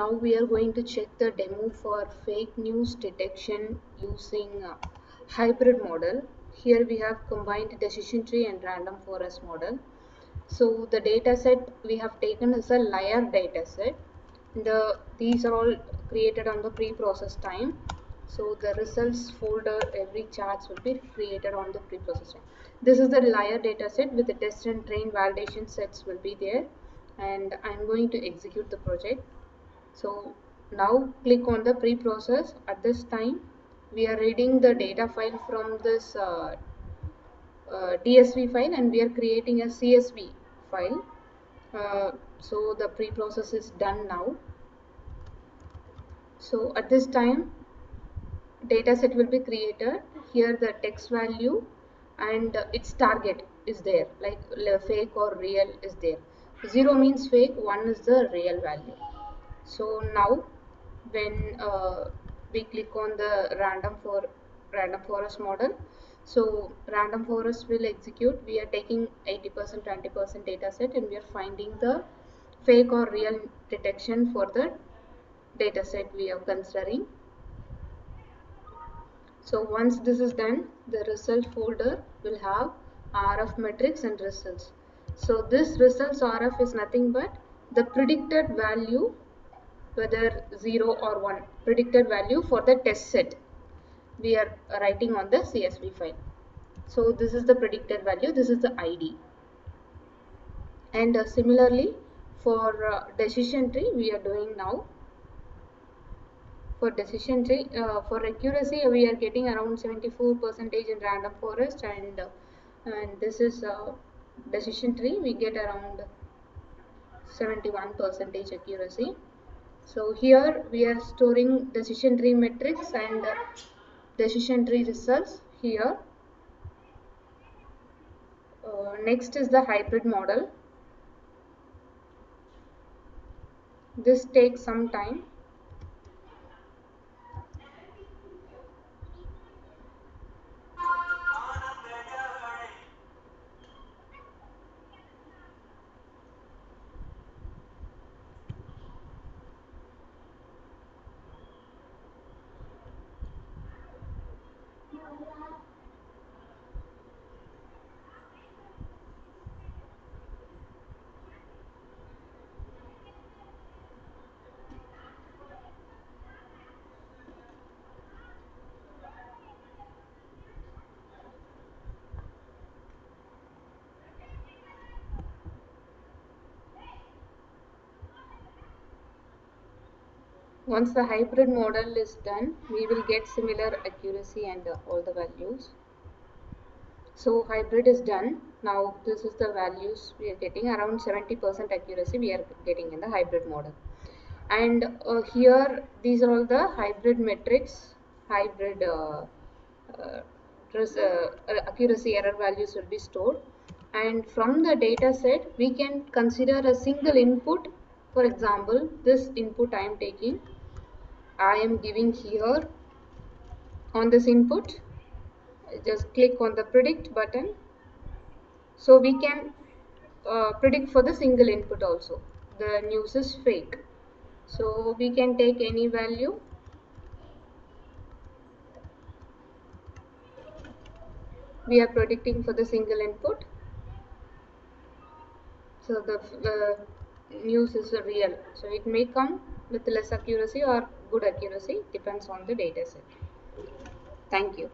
now we are going to check the demo for fake news detection using a hybrid model. Here we have combined decision tree and random forest model. So the data set we have taken is a liar data set. These are all created on the pre-process time. So the results folder, every charts will be created on the pre-process time. This is the liar data set with the test and train validation sets will be there. And I'm going to execute the project. So now click on the pre-process. At this time, we are reading the data file from this DSV file and we are creating a CSV file. So the pre-process is done now. So at this time, data set will be created. Here the text value and its target is there, like fake or real is there. 0 means fake, 1 is the real value. So now when we click on the random forest model, so random forest will execute. We are taking 80%, 20% data set and we are finding the fake or real detection for the data set we are considering. So once this is done, the result folder will have RF matrix and results. So this results RF is nothing but the predicted value, whether 0 or 1, predicted value for the test set we are writing on the CSV file. So this is the predicted value, this is the ID. And similarly for decision tree we are doing now. For decision tree, for accuracy we are getting around 74% in random forest, and this is decision tree we get around 71% accuracy. So here we are storing decision tree metrics and decision tree results here. Next is the hybrid model. This takes some time. Once the hybrid model is done, we will get similar accuracy and all the values. So hybrid is done. Now this is the values we are getting, around 70% accuracy we are getting in the hybrid model. And here these are all the hybrid metrics, hybrid accuracy error values will be stored. And from the data set, we can consider a single input. For example, this input I am taking, I am giving here. On this input, just click on the predict button. So we can predict for the single input also. The news is fake. So we can take any value. We are predicting for the single input. So the news is real, so it may come with less accuracy or good accuracy, depends on the data set. Thank you.